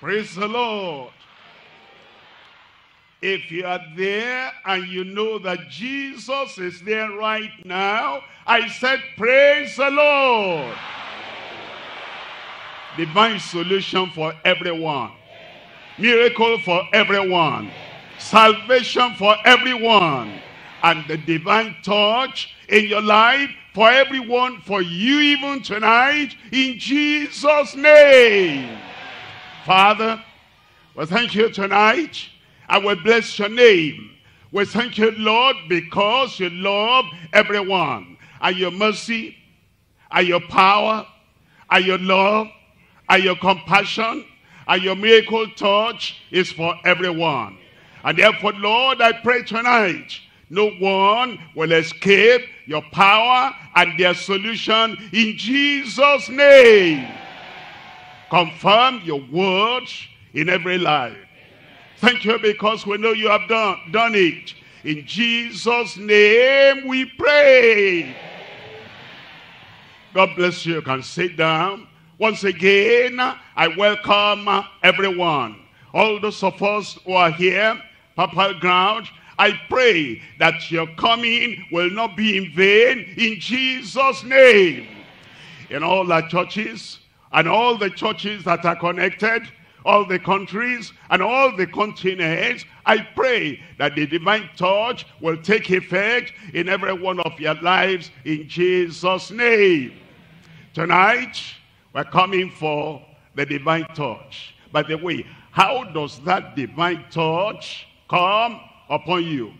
Praise the Lord. If you are there and you know that Jesus is there right now, I said, praise the Lord. Divine solution for everyone. Miracle for everyone. Salvation for everyone. And the divine touch in your life for everyone, for you even tonight, in Jesus' name. Father, we thank you tonight. I will bless your name. We thank you, Lord, because you love everyone. And your mercy, and your power, and your love, and your compassion, and your miracle touch is for everyone. And therefore, Lord, I pray tonight, no one will escape your power and their solution in Jesus' name. Confirm your words in every life. Thank you because we know you have done it. In Jesus' name we pray. God bless you. You can sit down. Once again, I welcome everyone. All those of us who are here, Papal Ground, I pray that your coming will not be in vain in Jesus' name. In all our churches, and all the churches that are connected, all the countries and all the continents, I pray that the divine touch will take effect in every one of your lives in Jesus' name. Tonight, we're coming for the divine touch. By the way, how does that divine touch come upon you?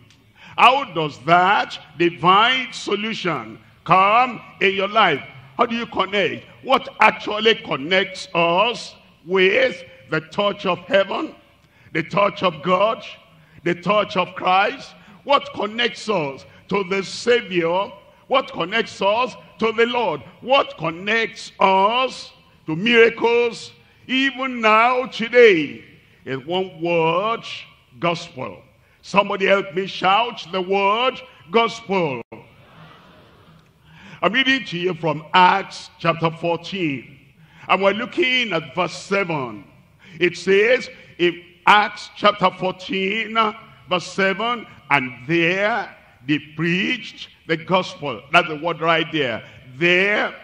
How does that divine solution come in your life? How do you connect? What actually connects us with the touch of heaven, the touch of God, the touch of Christ? What connects us to the Savior? What connects us to the Lord? What connects us to miracles even now today? In one word, gospel. Somebody help me shout the word gospel. I'm reading to you from Acts chapter 14. And we're looking at verse 7. It says in Acts chapter 14, verse 7, and there they preached the gospel. That's the word right there. There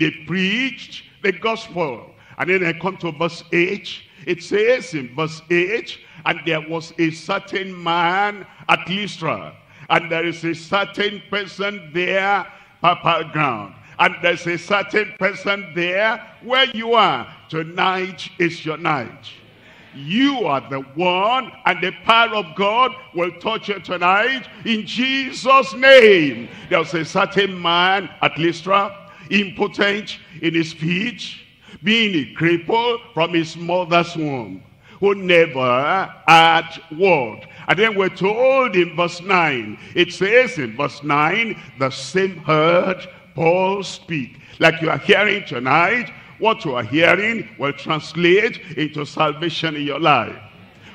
they preached the gospel. And then I come to verse 8. It says in verse 8, and there was a certain man at Lystra, and there is a certain person there, Papal Ground, and there's a certain person there where you are. Tonight is your night. You are the one, and the power of God will touch you tonight in Jesus' name. There's a certain man at Lystra, impotent in his speech, being a cripple from his mother's womb, who never had word. And then we're told in verse 9, it says in verse 9, the same heard Paul speak. Like you are hearing tonight, what you are hearing will translate into salvation in your life,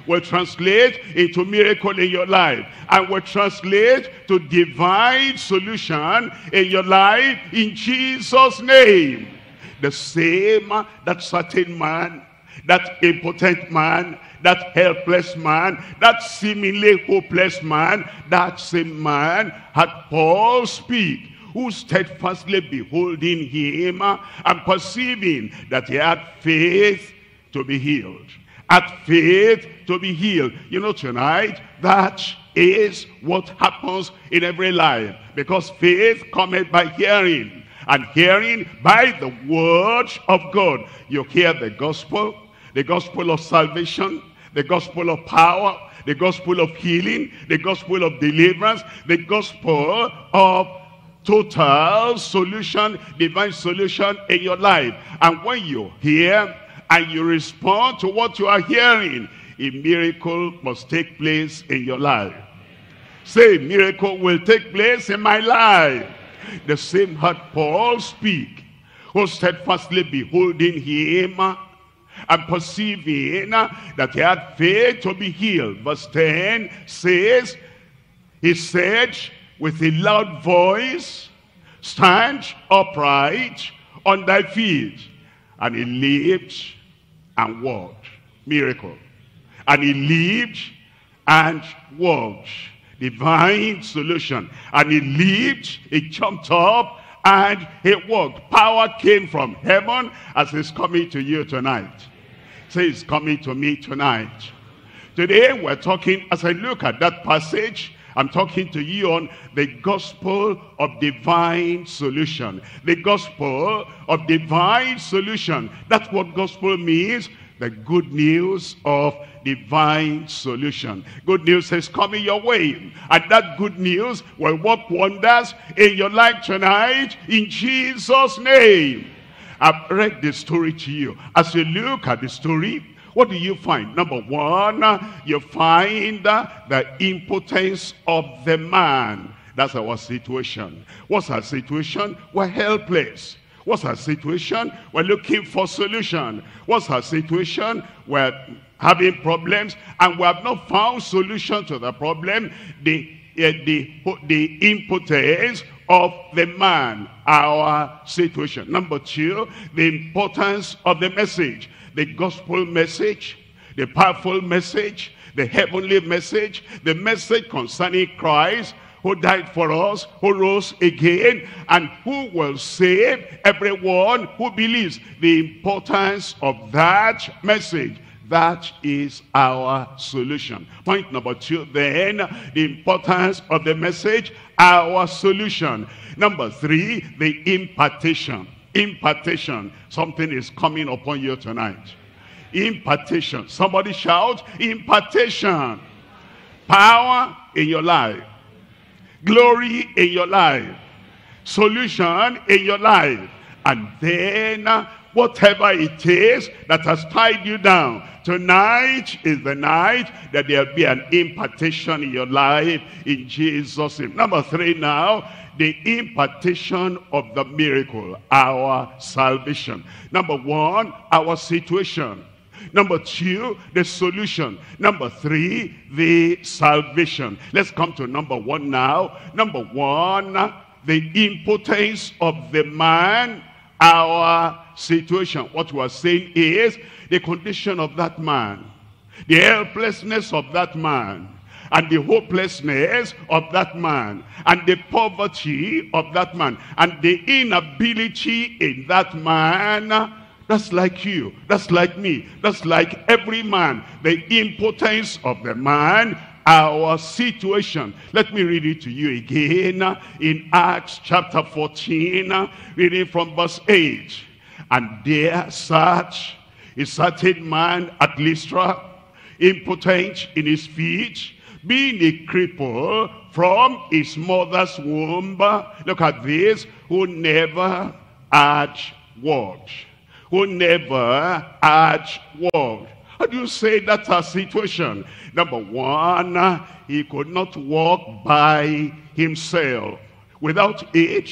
will translate into miracle in your life, and will translate to divine solution in your life in Jesus' name. The same, that certain man, that impotent man, that helpless man, that seemingly hopeless man, that same man had Paul speak, who steadfastly beholding him and perceiving that he had faith to be healed. Had faith to be healed. You know tonight, that is what happens in every life. Because faith cometh by hearing, and hearing by the word of God. You hear the gospel of salvation, the gospel of power, the gospel of healing, the gospel of deliverance, the gospel of total solution, divine solution in your life. And when you hear and you respond to what you are hearing, a miracle must take place in your life. Say, miracle will take place in my life. The same heard Paul speak, who steadfastly beholding him and perceiving that he had faith to be healed. Verse 10 says, he said with a loud voice, stand upright on thy feet. And he leaped and walked. miracle. And he lived and walked. Divine solution. And he lived, he jumped up, and he walked. Power came from heaven as it's coming to you tonight. Say, it's coming to me tonight. Today we're talking, as I look at that passage, I'm talking to you on the gospel of divine solution. The gospel of divine solution. That's what gospel means. The good news of divine solution. Good news is coming your way. And that good news will work wonders in your life tonight. In Jesus' name. I've read the story to you. As you look at the story, what do you find? Number one, you find the impotence of the man. That's our situation. What's our situation? We're helpless. What's our situation? We're looking for solution. What's our situation? We're having problems and we have not found solution to the problem. The impotence of the man, our situation. Number two, the importance of the message. The gospel message, the powerful message, the heavenly message, the message concerning Christ, who died for us, who rose again, and who will save everyone who believes. The importance of that message. That is our solution. Point number two then, the importance of the message, our solution. Number three, the impartation. Impartation. Something is coming upon you tonight. Impartation. Somebody shout, impartation. Power in your life. Glory in your life, solution in your life, and then whatever it is that has tied you down, tonight is the night that there'll be an impartation in your life in Jesus' name. Number three now, the impartation of the miracle, our salvation. Number one, our situation. Number two, the solution. Number three, the salvation. Let's come to number one now. Number one, the impotence of the man, our situation. What we are saying is the condition of that man, the helplessness of that man, and the hopelessness of that man, and the poverty of that man, and the inability in that man. That's like you, that's like me, that's like every man. The impotence of the man, our situation. Let me read it to you again in Acts chapter 14, reading from verse 8. And there sat a certain man at Lystra, impotent in his feet, being a cripple from his mother's womb. Look at this, who never had walked. Who never had walked. How do you say that's our situation? Number one, he could not walk by himself. Without aid,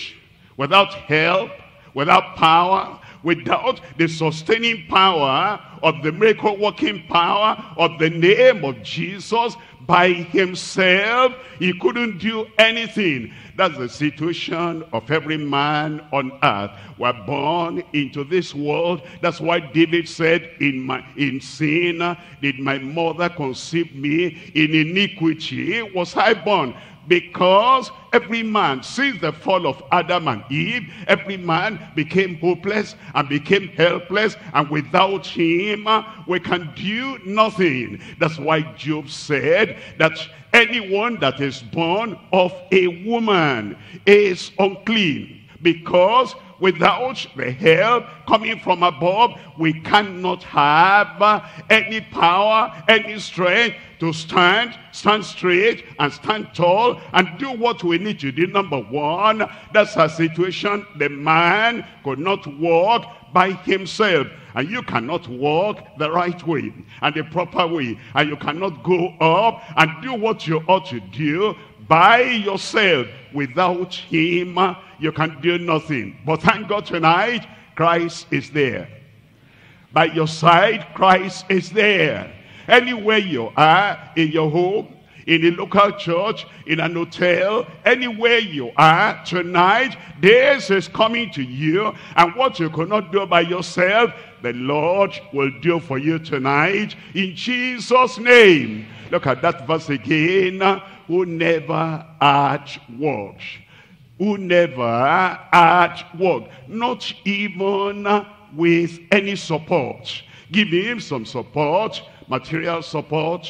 without help, without power, without the sustaining power of the miracle working power of the name of Jesus, by himself, he couldn't do anything. That's the situation of every man on earth. We're born into this world. That's why David said, in sin did my mother conceive me, in iniquity was I born. Because every man, since the fall of Adam and Eve, every man became hopeless and became helpless, and without him we can do nothing. That's why Job said that anyone that is born of a woman is unclean, because without the help coming from above, we cannot have any power, any strength to stand straight and stand tall and do what we need to do. Number one, that's our situation. The man could not walk by himself. And you cannot walk the right way and the proper way. And you cannot go up and do what you ought to do by yourself. Without him, you can do nothing. But thank God tonight, Christ is there. By your side, Christ is there. Anywhere you are, in your home, in a local church, in an hotel, anywhere you are tonight, this is coming to you. And what you could not do by yourself, the Lord will do for you tonight in Jesus' name. Look at that verse again. Who never had work. Who never had work. Not even with any support. Give him some support. Material support,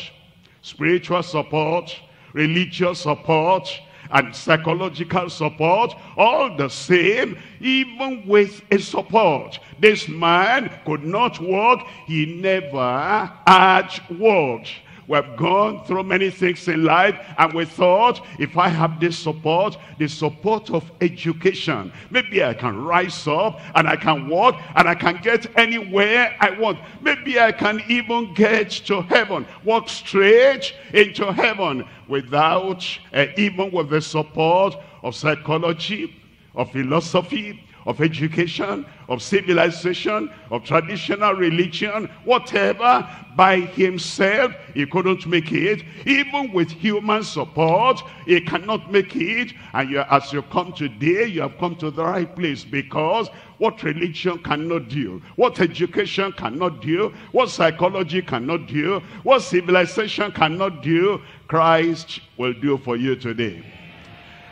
spiritual support, religious support, and psychological support, all the same, even with a support. This man could not work. He never had work. We have gone through many things in life, and we thought, if I have this support, the support of education, maybe I can rise up, and I can walk, and I can get anywhere I want. Maybe I can even get to heaven, walk straight into heaven, without, even with the support of psychology, of philosophy, of education, of civilization, of traditional religion, whatever. By himself, he couldn't make it. Even with human support, he cannot make it. And you, as you come today, you have come to the right place, because what religion cannot do, what education cannot do, what psychology cannot do, what civilization cannot do, Christ will do for you today.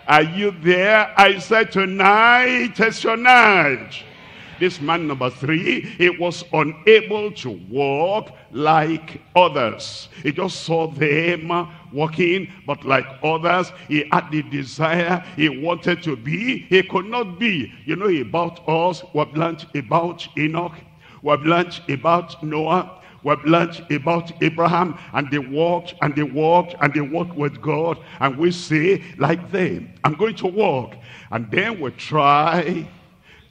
Are you there? I said tonight is your night. This man number 3, he was unable to walk like others. He just saw them walking, but like others, he had the desire, he wanted to be, he could not be. You know about us, we have learned about Enoch, we have learned about Noah, we've learned about Abraham, and they walked, and they walked, and they walked with God, and we say, like them, I'm going to walk. And then we try,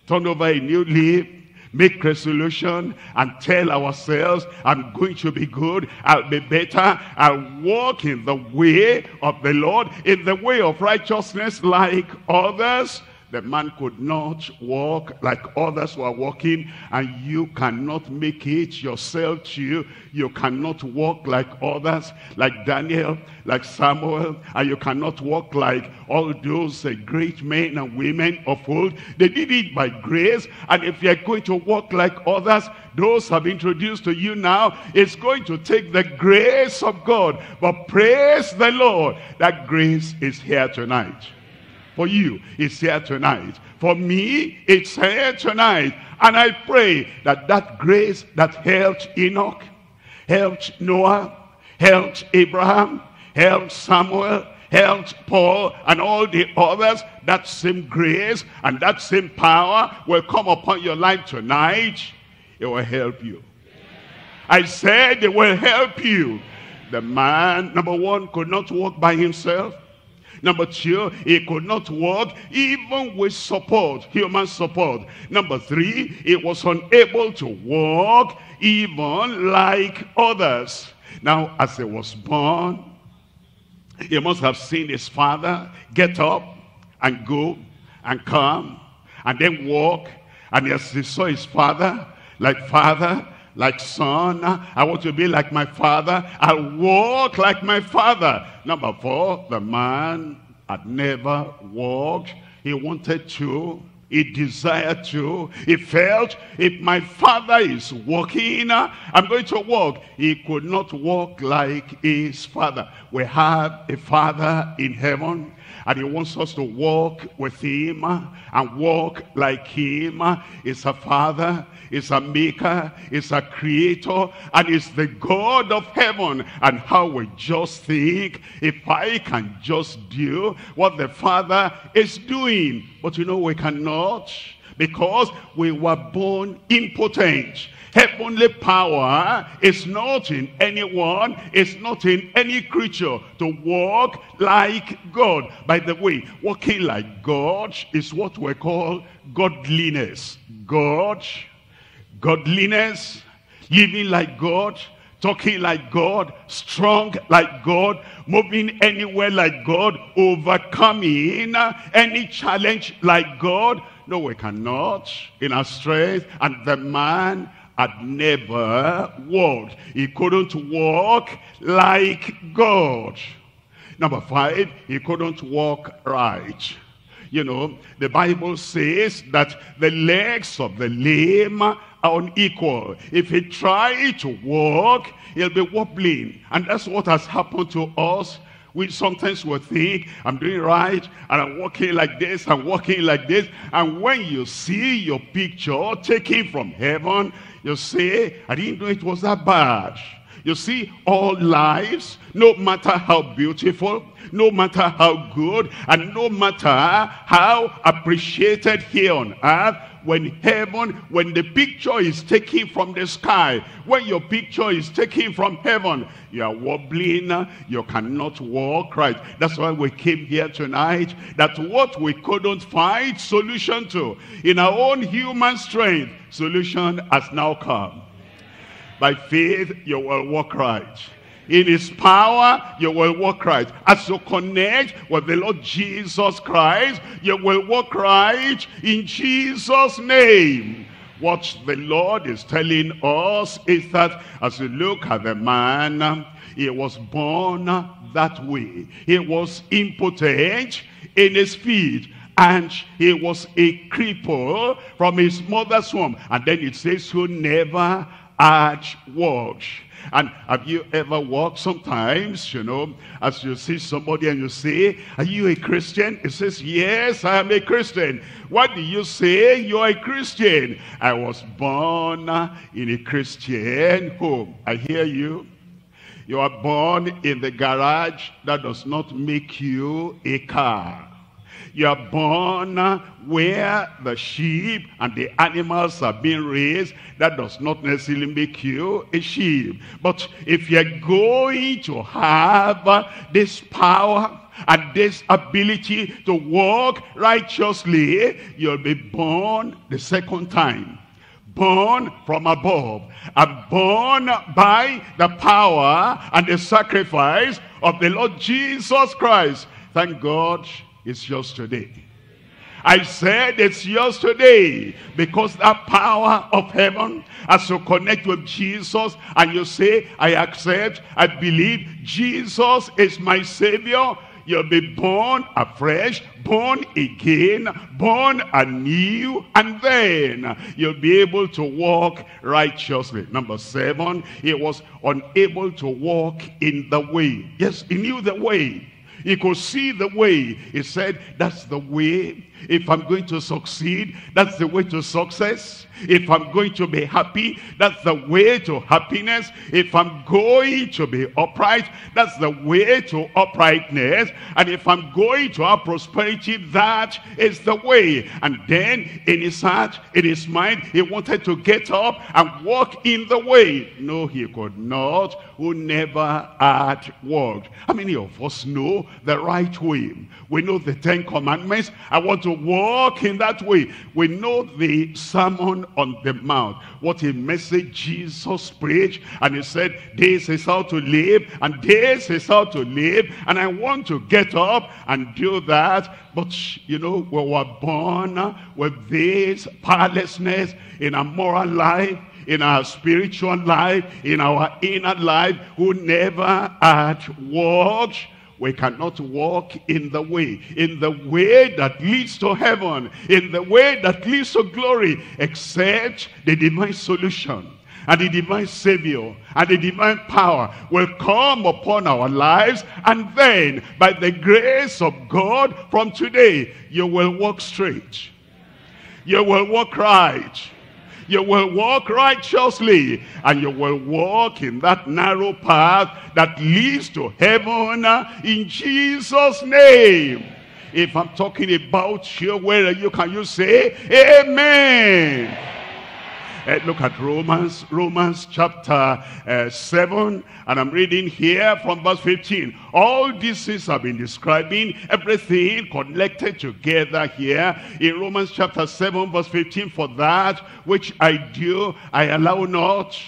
turn over a new leaf, make resolution, and tell ourselves, I'm going to be good, I'll be better, I'll walk in the way of the Lord, in the way of righteousness like others. The man could not walk like others were walking, and you cannot make it yourself too. You cannot walk like others, like Daniel, like Samuel, and you cannot walk like all those great men and women of old. They did it by grace, and if you're going to walk like others, those I've introduced to you now, it's going to take the grace of God. But praise the Lord, that grace is here tonight. For you, it's here tonight. For me, it's here tonight. And I pray that that grace that helped Enoch, helped Noah, helped Abraham, helped Samuel, helped Paul, and all the others, that same grace and that same power will come upon your life tonight. It will help you. I said it will help you. The man, number 1, could not walk by himself. Number 2, he could not walk even with support, human support. Number 3, he was unable to walk even like others. Now, as he was born, he must have seen his father get up and go and come and then walk. And as he saw his father, like son, I want to be like my father. I'll walk like my father. Number 4, the man had never walked. He wanted to. He desired to. He felt, if my father is walking, I'm going to walk. He could not walk like his father. We have a father in heaven, and he wants us to walk with him and walk like him. He's a father, he's a maker, he's a creator, and he's the God of heaven. And how we just think, if I can just do what the father is doing. But you know we cannot, because we were born impotent. Heavenly power is not in anyone, it's not in any creature to walk like God. By the way, walking like God is what we call godliness. Godliness, living like God, talking like God, strong like God, moving anywhere like God, overcoming any challenge like God. No, we cannot in our strength. And the man had never walked. He couldn't walk like God. Number 5, he couldn't walk right. You know, the Bible says that the legs of the lame are unequal. If he tries to walk, he'll be wobbling. And that's what has happened to us. We sometimes will think, I'm doing right, and I'm walking like this, I'm walking like this. And when you see your picture taken from heaven, you say, I didn't know it was that bad. You see, all lives, no matter how beautiful, no matter how good, and no matter how appreciated here on earth, when heaven, when the picture is taken from the sky, when your picture is taken from heaven, you are wobbling, you cannot walk right. That's why we came here tonight, that what we couldn't find solution to in our own human strength, solution has now come. By faith, you will walk right. In his power, you will walk right. As you connect with the Lord Jesus Christ, you will walk right in Jesus' name. What the Lord is telling us is that as you look at the man, he was born that way. He was impotent in his feet, and he was a cripple from his mother's womb. And then it says, who never had walked. And have you ever walked? Sometimes, you know, as you see somebody and you say, are you a Christian? He says, yes, I am a Christian. What do you say? You are a Christian. I was born in a Christian home. I hear you. You are born in the garage. That does not make you a car. You are born where the sheep and the animals are being raised. That does not necessarily make you a sheep. But if you're going to have this power and this ability to walk righteously, you'll be born the second time. Born from above and born by the power and the sacrifice of the Lord Jesus Christ. Thank God. It's yours today. I said it's yours today, because that power of heaven, as you connect with Jesus and you say, I accept, I believe Jesus is my Savior, you'll be born afresh, born again, born anew, and then you'll be able to walk righteously. Number 7, he was unable to walk in the way. Yes, he knew the way. He could see the way. He said, that's the way. If I'm going to succeed, that's the way to success. If I'm going to be happy, that's the way to happiness. If I'm going to be upright, that's the way to uprightness. And if I'm going to have prosperity, that is the way. And then in his heart, in his mind, he wanted to get up and walk in the way. No, he could not, who never had walked. How many of us know the right way? We know the 10 commandments. I want to walk in that way. We know the Sermon on the Mount. What a message Jesus preached. And he said, this is how to live, and this is how to live. And I want to get up and do that. But, you know, we were born with this powerlessness in our moral life, in our spiritual life, in our inner life, who never had walked. We cannot walk in the way that leads to heaven, in the way that leads to glory, except the divine solution and the divine Savior and the divine power will come upon our lives. And then, by the grace of God, from today, you will walk straight. You will walk right. You will walk righteously, and you will walk in that narrow path that leads to heaven in Jesus' name. If I'm talking about you, where are you? Can you say amen? Look at Romans chapter 7, and I'm reading here from verse 15. All these things have been describing, everything connected together here in Romans chapter 7 verse 15. For that which I do, I allow not.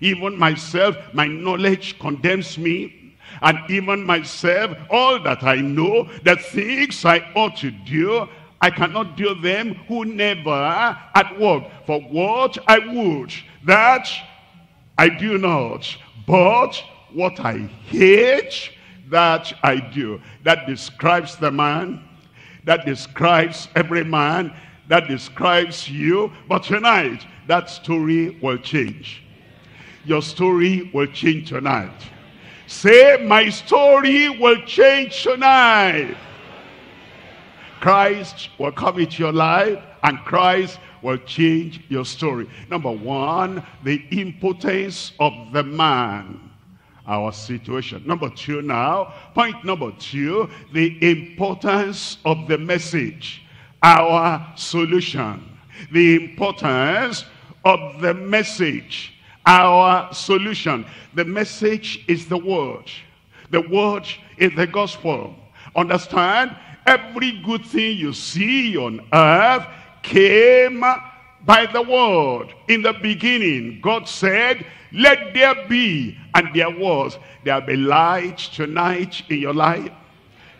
Even myself, my knowledge condemns me. And even myself, all that I know, the things I ought to do, I cannot do them, who never had walked. For what I would, that I do not, but what I hate, that I do. That describes the man. That describes every man. That describes you. But tonight, that story will change. Your story will change tonight. Say, my story will change tonight. Christ will come into your life, and Christ will change your story. Number one, the impotence of the man, our situation. Number two now, point number two, the importance of the message, our solution. The importance of the message, our solution. The message is the word. The word is the gospel. Understand? Every good thing you see on earth came by the word. In the beginning, God said, let there be, and there was. There'll be light tonight in your life,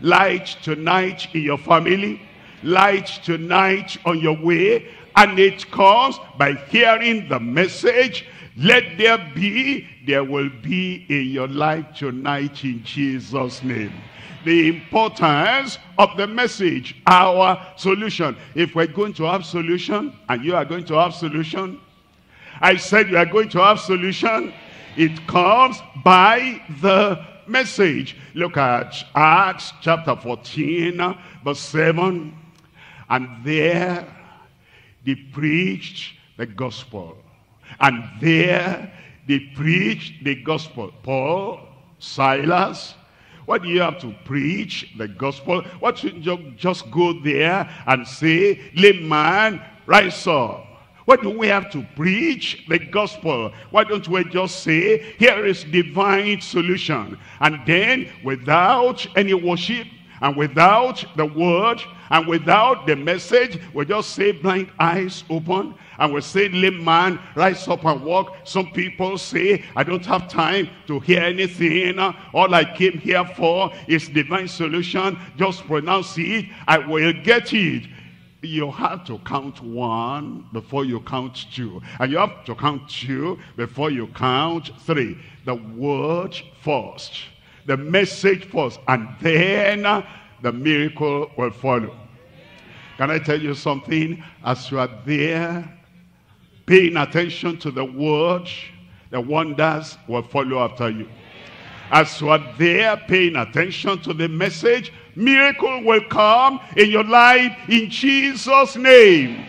light tonight in your family, light tonight on your way, and it comes by hearing the message. Let there be, there will be in your life tonight in Jesus' name. The importance of the message, our solution. If we're going to have solution, and you are going to have solution, I said you are going to have solution, it comes by the message. Look at Acts chapter 14, verse 7. And there they preached the gospel. And there they preached the gospel. Paul, Silas, what do you have to preach the gospel? What should you just go there and say, layman, rise up? What do we have to preach the gospel? Why don't we just say, here is divine solution? And then without any worship, and without the word, and without the message, we just say blind eyes open, and we say lame man, rise up and walk. Some people say, I don't have time to hear anything. All I came here for is divine solution. Just pronounce it, I will get it. You have to count one before you count two. And you have to count two before you count three. The word first. The message first, and then the miracle will follow. Can I tell you something? As you are there, paying attention to the word, the wonders will follow after you. As you are there, paying attention to the message, miracle will come in your life in Jesus' name.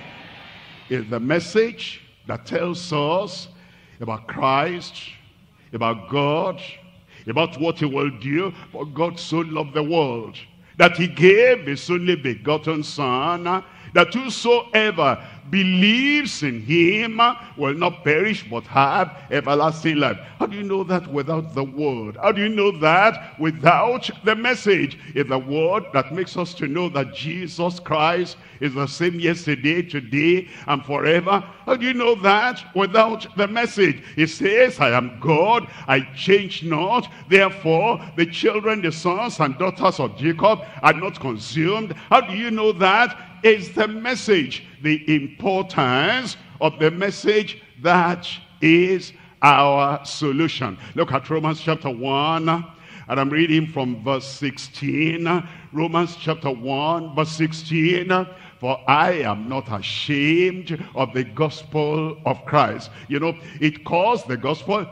It's the message that tells us about Christ, about God, about what he will do. For God so loved the world that he gave his only begotten son, that whosoever believes in him will not perish but have everlasting life. How do you know that without the word? How do you know that without the message? It's the word that makes us to know that Jesus Christ is the same yesterday, today, and forever. How do you know that without the message? It says, I am God, I change not. Therefore, the children, the sons and daughters of Jacob are not consumed. How do you know that? It's the message. The importance of the message, that is our solution. Look at Romans chapter 1, and I'm reading from verse 16. Romans chapter 1, verse 16. For I am not ashamed of the gospel of Christ. You know, it calls the gospel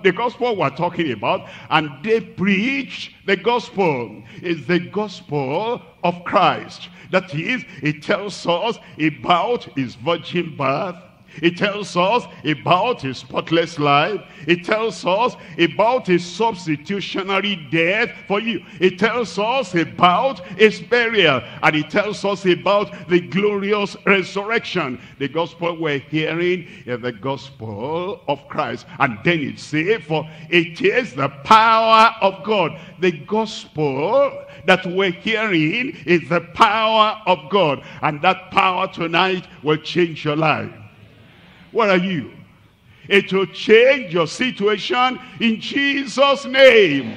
we're talking about, and they preach the gospel. It's the gospel of Christ. That is, it tells us about his virgin birth. It tells us about his spotless life. It tells us about his substitutionary death for you. It tells us about his burial. And it tells us about the glorious resurrection. The gospel we're hearing is the gospel of Christ. And then it says, for it is the power of God. The gospel that we're hearing is the power of God. And that power tonight will change your life. Where are you? It will change your situation in Jesus' name.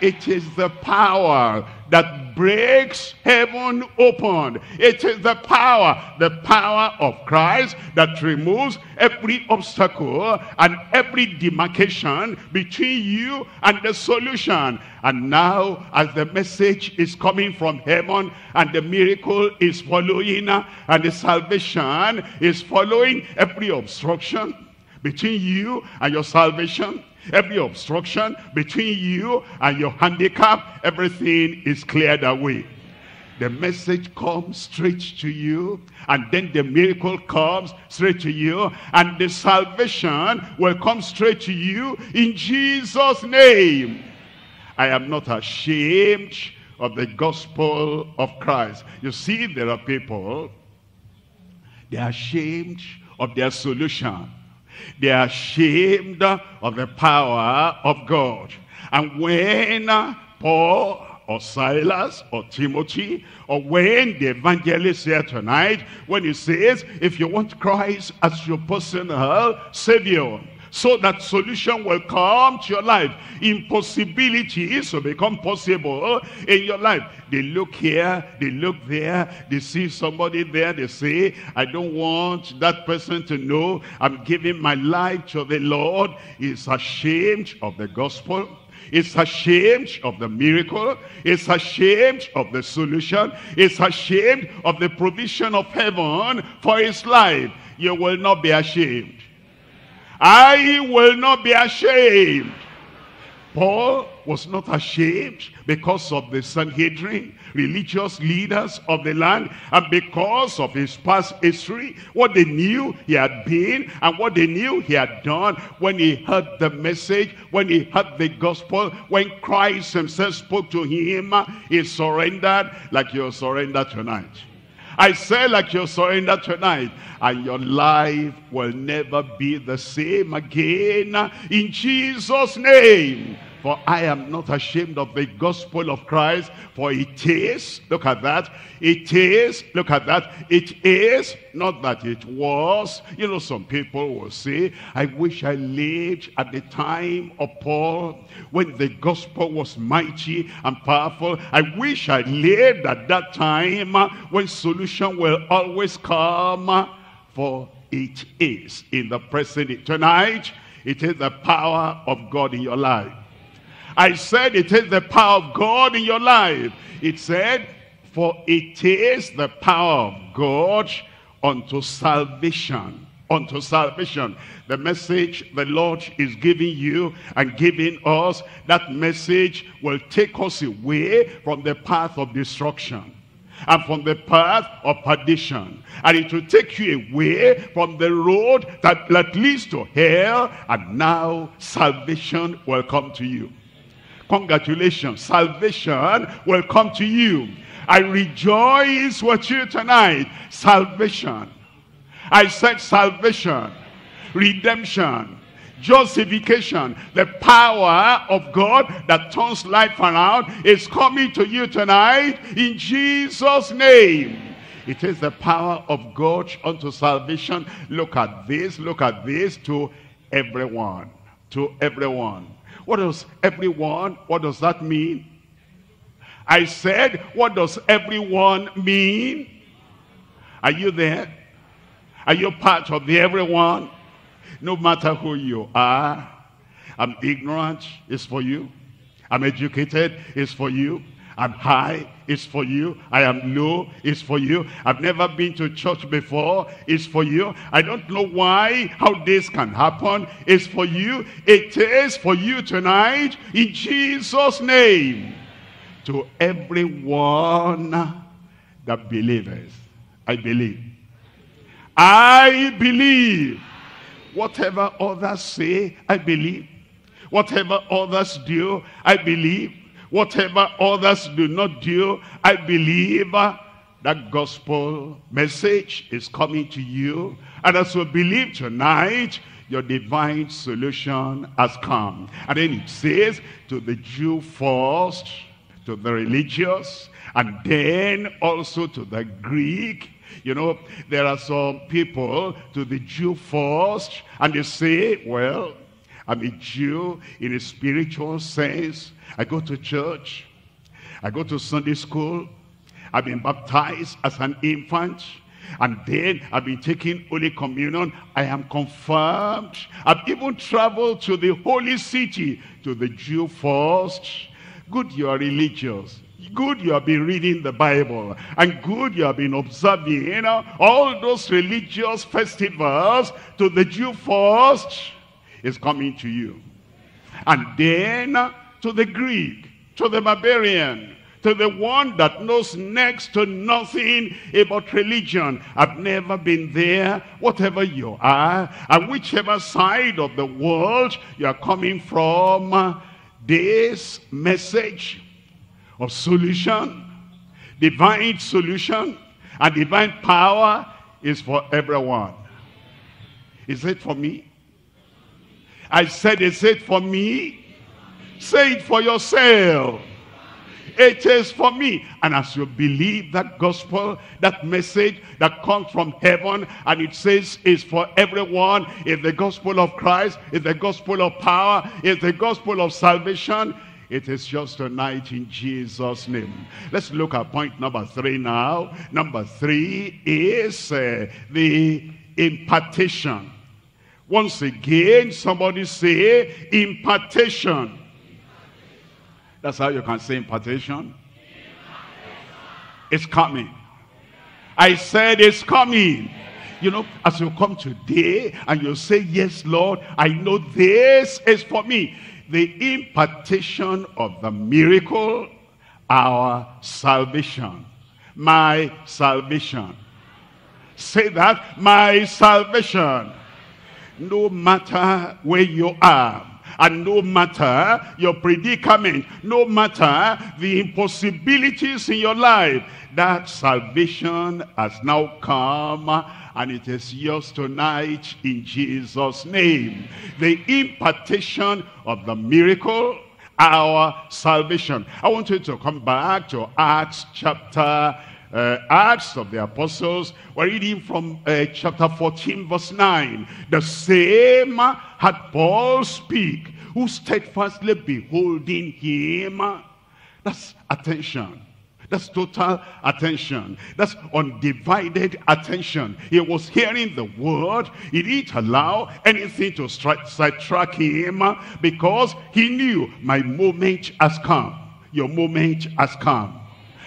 It is the power that breaks heaven open. It is the power of Christ that removes every obstacle and every demarcation between you and the solution. And now, as the message is coming from heaven, and the miracle is following, and the salvation is following, every obstruction between you and your salvation, every obstruction between you and your handicap, everything is cleared away. The message comes straight to you, and then the miracle comes straight to you, and the salvation will come straight to you in Jesus' name. I am not ashamed of the gospel of Christ. You see, there are people, they are ashamed of their solution. They are ashamed of the power of God. And when Paul or Silas or Timothy, or when the evangelist here tonight, when he says, if you want Christ as your personal Savior, so that solution will come to your life, impossibilities will become possible in your life. They look here, they look there, they see somebody there, they say, I don't want that person to know I'm giving my life to the Lord. He's ashamed of the gospel. It's ashamed of the miracle. It's ashamed of the solution. It's ashamed of the provision of heaven for his life. You will not be ashamed. I will not be ashamed. Paul was not ashamed because of the Sanhedrin, religious leaders of the land, and because of his past history, what they knew he had been and what they knew he had done. When he heard the message, when he heard the gospel, when Christ himself spoke to him, he surrendered like you surrender tonight. I say, like you surrender tonight, and your life will never be the same again in Jesus' name. For I am not ashamed of the gospel of Christ, for it is, look at that, it is, look at that, it is, not that it was. You know, some people will say, I wish I lived at the time of Paul, when the gospel was mighty and powerful. I wish I lived at that time, when solution will always come, for it is in the present. Tonight, it is the power of God in your life. I said it is the power of God in your life. It said, for it is the power of God unto salvation. Unto salvation. The message the Lord is giving you and giving us, that message will take us away from the path of destruction and from the path of perdition, and it will take you away from the road that leads to hell. And now salvation will come to you. Congratulations, salvation will come to you. I rejoice with you tonight. Salvation. I said salvation, redemption, justification, the power of God that turns life around is coming to you tonight in Jesus' name. It is the power of God unto salvation. Look at this, to everyone, to everyone. What does everyone, what does that mean? I said, what does everyone mean? Are you there? Are you part of the everyone? No matter who you are, I'm ignorant, it's for you. I'm educated, it's for you. I'm high, it's for you. I am low, it's for you. I've never been to church before, it's for you. I don't know why, how this can happen, it's for you. It is for you tonight, in Jesus' name. To everyone that believeth, I believe. I believe. Whatever others say, I believe. Whatever others do, I believe. Whatever others do not do, I believe. That gospel message is coming to you. And as we believe tonight, your divine solution has come. And then it says, to the Jew first, to the religious, and then also to the Greek. You know, there are some people, to the Jew first, and they say, well, I'm a Jew in a spiritual sense. I go to church. I go to Sunday school. I've been baptized as an infant. And then I've been taking Holy Communion. I am confirmed. I've even traveled to the holy city, to the Jew first. Good, you are religious. Good, you have been reading the Bible. And good, you have been observing, you know, all those religious festivals. To the Jew first is coming to you. And then to the Greek, to the barbarian, to the one that knows next to nothing about religion. I've never been there. Whatever you are, and whichever side of the world you are coming from, this message of solution, divine solution, and divine power is for everyone. Is it for me? I said, is it for me? Say it for yourself. It is for me. And as you believe that gospel, that message that comes from heaven, and it says it's for everyone, it's the gospel of Christ, it's the gospel of power, it's the gospel of salvation. It is just tonight in Jesus' name. Let's look at point number 3 now. Number 3 is the impartation. Once again, somebody say impartation. That's how you can say impartation. It's coming. I said it's coming. You know, as you come today and you say, yes, Lord, I know this is for me. The impartation of the miracle, our salvation. My salvation. Say that, my salvation. No matter where you are, and no matter your predicament, no matter the impossibilities in your life, that salvation has now come, and it is yours tonight in Jesus' name. The impartation of the miracle, our salvation. I want you to come back to Acts chapter, Acts of the Apostles. We're reading from chapter 14 verse 9. The same had Paul speak, who steadfastly beholding him. That's attention. That's total attention. That's undivided attention. He was hearing the word. He didn't allow anything to sidetrack him, because he knew, my moment has come. Your moment has come.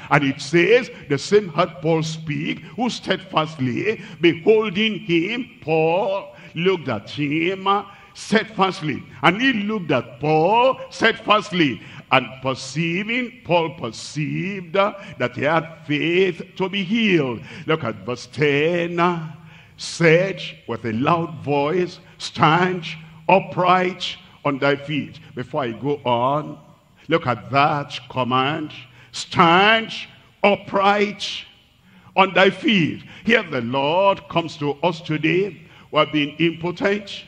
And it says, the same heard Paul speak, who steadfastly beholding him, Paul looked at him steadfastly. And he looked at Paul steadfastly. And perceiving, Paul perceived that he had faith to be healed. Look at verse 10. Said with a loud voice, stand upright on thy feet. Before I go on, look at that command. Stand upright on thy feet. Here the Lord comes to us today. We have been impotent.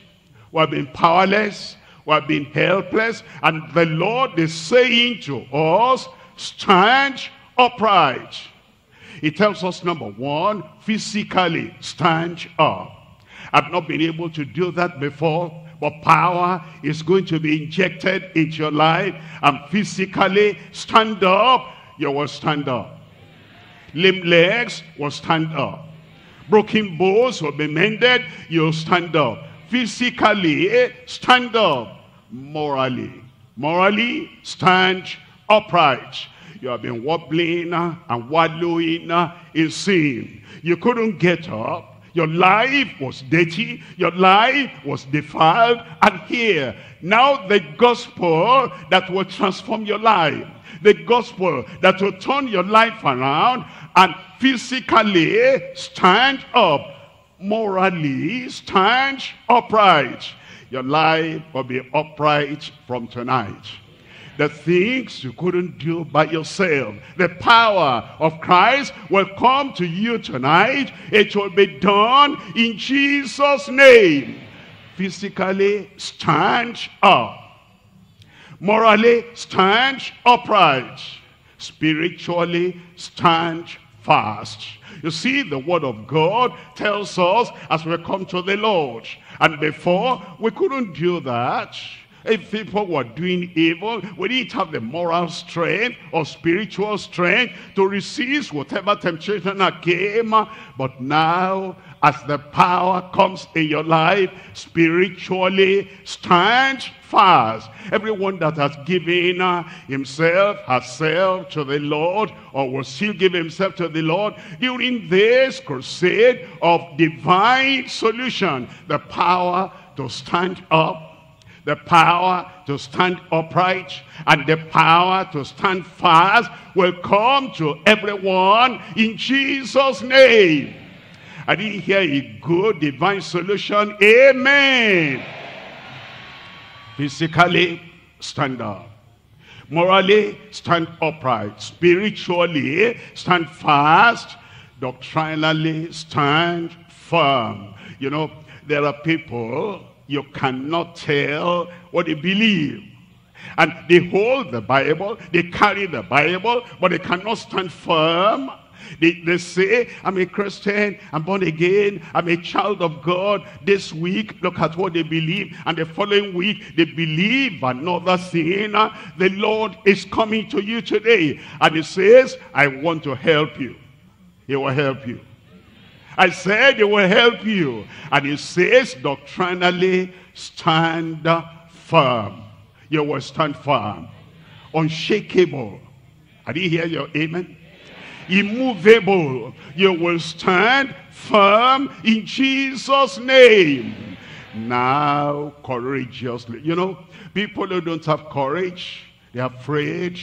We have been powerless. We have been helpless. And the Lord is saying to us, stand upright. He tells us, number one, physically stand up. I've not been able to do that before. But power is going to be injected into your life. And physically stand up. You will stand up. Lame legs will stand up. Broken bones will be mended. You'll stand up. Physically stand up. Morally stand upright. You have been wobbling and wallowing in sin. You couldn't get up. Your life was dirty. Your life was defiled. And here, now the gospel that will transform your life, the gospel that will turn your life around, and physically stand up, morally stand upright. Your life will be upright from tonight. The things you couldn't do by yourself, the power of Christ will come to you tonight. It will be done in Jesus' name. Physically stand up. Morally stand upright. Spiritually stand fast. You see, the word of God tells us as we come to the Lord. And before, we couldn't do that. If people were doing evil, we didn't have the moral strength or spiritual strength to resist whatever temptation that came. But now, as the power comes in your life, spiritually stand fast. Everyone that has given himself, herself to the Lord, or will still give himself to the Lord, during this crusade of divine solution, the power to stand up, the power to stand upright, and the power to stand fast will come to everyone in Jesus' name. I didn't hear a good divine solution. Amen. Physically, stand up. Morally, stand upright. Spiritually, stand fast. Doctrinally, stand firm. You know, there are people, you cannot tell what they believe. And they hold the Bible, they carry the Bible, but they cannot stand firm. They say, I'm a Christian, I'm born again, I'm a child of God. This week, look at what they believe. And the following week, they believe another thing. The Lord is coming to you today. And he says, I want to help you. He will help you. I said it will help you. And it says, doctrinally, stand firm. You will stand firm. Unshakable. I didn't hear your amen. Immovable. You will stand firm in Jesus' name. Now, courageously. You know, people who don't have courage, they are afraid.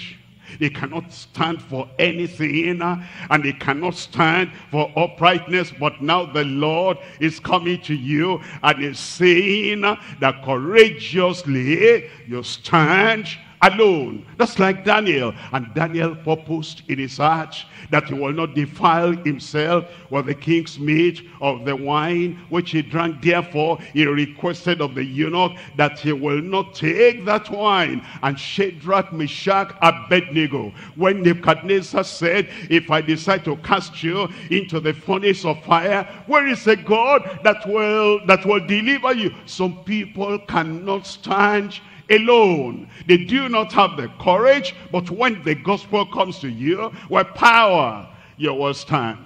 They cannot stand for anything, and they cannot stand for uprightness. But now the Lord is coming to you and is saying that courageously you stand alone. That's like Daniel. And Daniel purposed in his heart that he will not defile himself with the king's meat of the wine which he drank. Therefore, he requested of the eunuch that he will not take that wine. And Shadrach, Meshach, Abednego, when Nebuchadnezzar said, if I decide to cast you into the furnace of fire, where is the God that will deliver you? Some people cannot stand alone. They do not have the courage, but when the gospel comes to you with power, you will stand.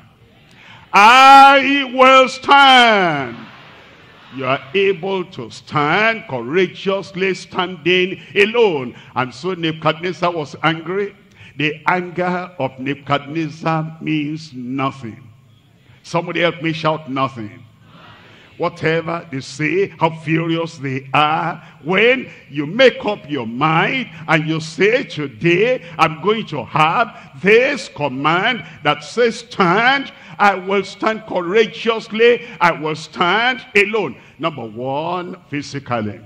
I will stand. You are able to stand courageously, standing alone. And so Nebuchadnezzar was angry. The anger of Nebuchadnezzar means nothing. Somebody help me shout nothing. Whatever they say, how furious they are, when you make up your mind and you say, today I'm going to have this command that says stand, I will stand courageously, I will stand alone. Number one, physically,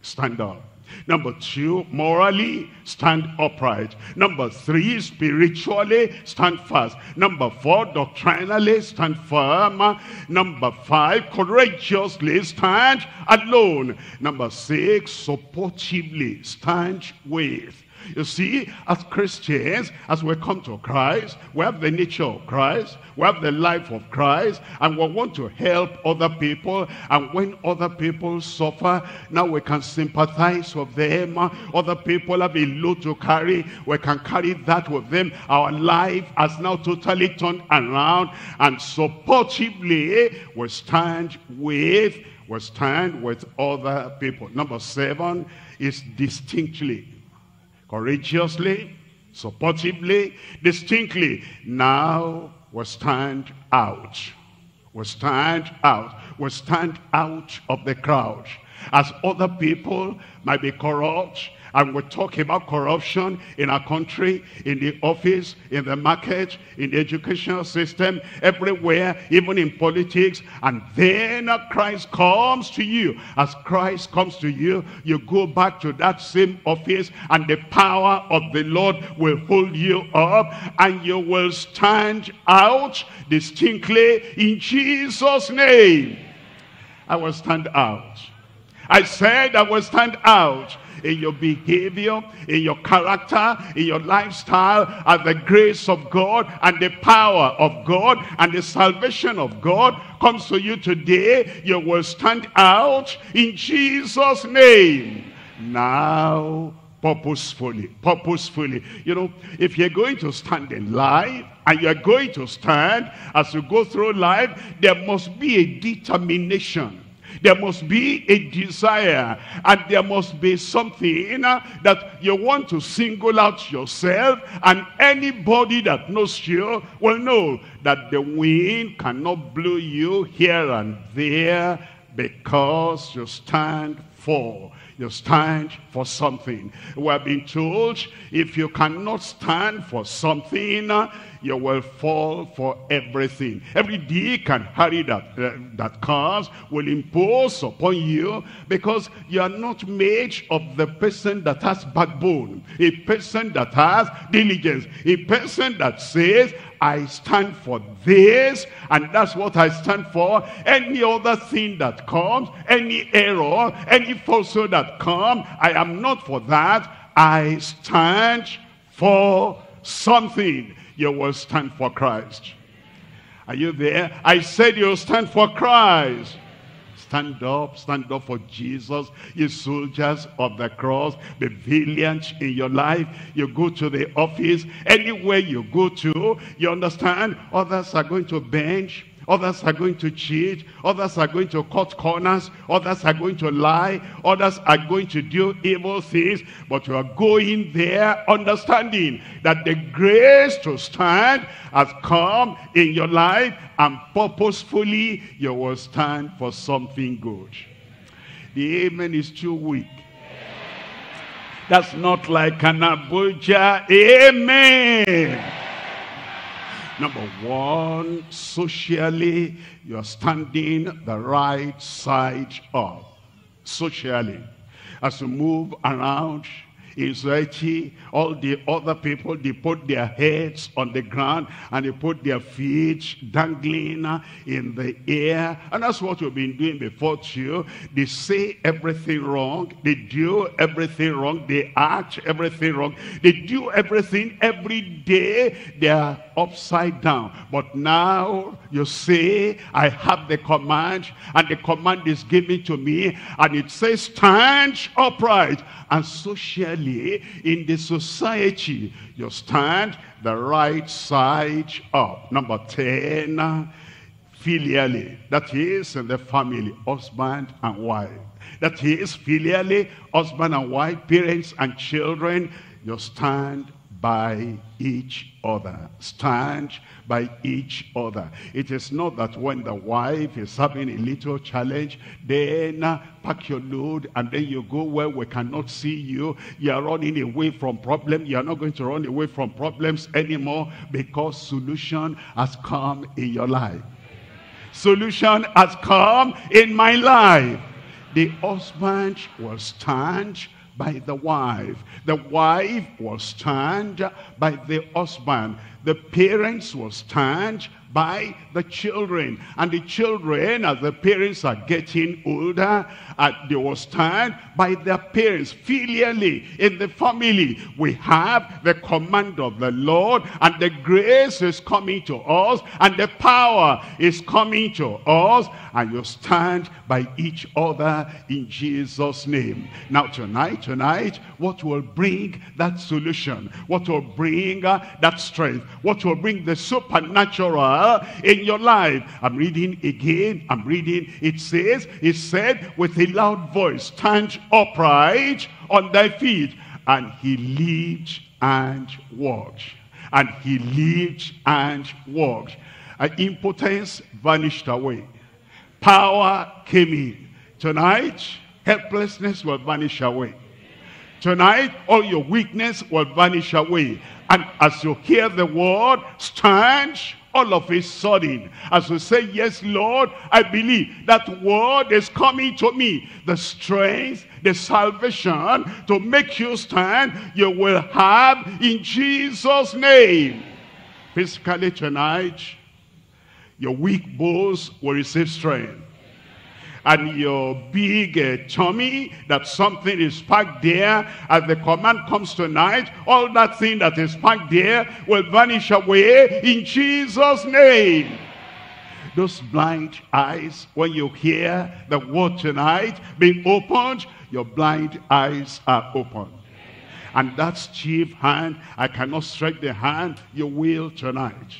stand up. Number two, morally, stand upright. Number three, spiritually, stand fast. Number four, doctrinally, stand firm. Number five, courageously, stand alone. Number six, supportively, stand with. You see, as Christians, as we come to Christ, we have the nature of Christ, we have the life of Christ, and we want to help other people. And when other people suffer, now we can sympathize with them. Other people have a load to carry, we can carry that with them. Our life has now totally turned around, and supportively we stand with other people. Number seven is distinctly. Courageously, supportively, distinctly. Now we stand out. We stand out. We stand out of the crowd. As other people might be corrupt, and we talk about corruption in our country, in the office, in the market, in the educational system, everywhere, even in politics. And then Christ comes to you. As Christ comes to you, you go back to that same office, and the power of the Lord will hold you up, and you will stand out distinctly in Jesus' name. I will stand out. I said I will stand out. in your behavior, in your character, in your lifestyle, as the grace of God and the power of God and the salvation of God comes to you today, you will stand out in Jesus' name. Now, purposefully. You know, if you're going to stand in life, and you're going to stand as you go through life, there must be a determination. There must be a desire, and there must be something that you want to single out yourself, and anybody that knows you will know that the wind cannot blow you here and there, because you stand for. You stand for something. We have been told, if you cannot stand for something, you will fall for everything. Every dick and hurry that comes will impose upon you, because you are not made of the person that has backbone, a person that has diligence, a person that says, I stand for this, and that's what I stand for. Any other thing that comes, any error, any falsehood that comes, I am not for that. I stand for something. You will stand for Christ. Are you there? I said you'll stand for Christ. Stand up for Jesus. You soldiers of the cross, be valiant in your life. You go to the office, anywhere you go to, you understand others are going to bench, others are going to cheat, others are going to cut corners, others are going to lie, others are going to do evil things, but you are going there understanding that the grace to stand has come in your life, and purposefully you will stand for something good. The amen is too weak. That's not like an Abuja amen. Number one, socially, you are standing the right side up. Socially, as you move around in society, all the other people, they put their heads on the ground and they put their feet dangling in the air. And that's what we've been doing before too. They say everything wrong. They do everything wrong. They act everything wrong. They do everything every day. They are upside down. But now you say, I have the command, and the command is given to me, and it says stand upright. And socially, in the society, you stand the right side up. Number 10, filially, that is in the family, husband and wife. That is filially, husband and wife, parents and children, you stand by each other. Stand by each other. It is not that when the wife is having a little challenge, then pack your load and then you go where we cannot see you. You are running away from problems. You are not going to run away from problems anymore, because solution has come in your life. Solution has come in my life. The husband will stand by the wife. The wife will stand by the husband. The parents will stand by the children. And the children, as the parents are getting older, they will stand by their parents. Filially, in the family, we have the command of the Lord, and the grace is coming to us, and the power is coming to us, and you stand by each other in Jesus' name. Now tonight, what will bring that solution? What will bring that strength? What will bring the supernatural in your life? I'm reading again. It said with a loud voice, stand upright on thy feet. And he lived and walked. And he lived and walked. And impotence vanished away. Power came in. Tonight, helplessness will vanish away. Tonight, all your weakness will vanish away. And as you hear the word, stand, all of a sudden, as we say, yes, Lord, I believe that word is coming to me. The strength, the salvation to make you stand, you will have in Jesus' name. Physically tonight, your weak bones will receive strength. and your big tummy, that something is packed there. As the command comes tonight, all that thing that is packed there will vanish away in Jesus' name. Those blind eyes, when you hear the word tonight being opened, your blind eyes are opened. And that stiff hand, I cannot stretch the hand, you will tonight.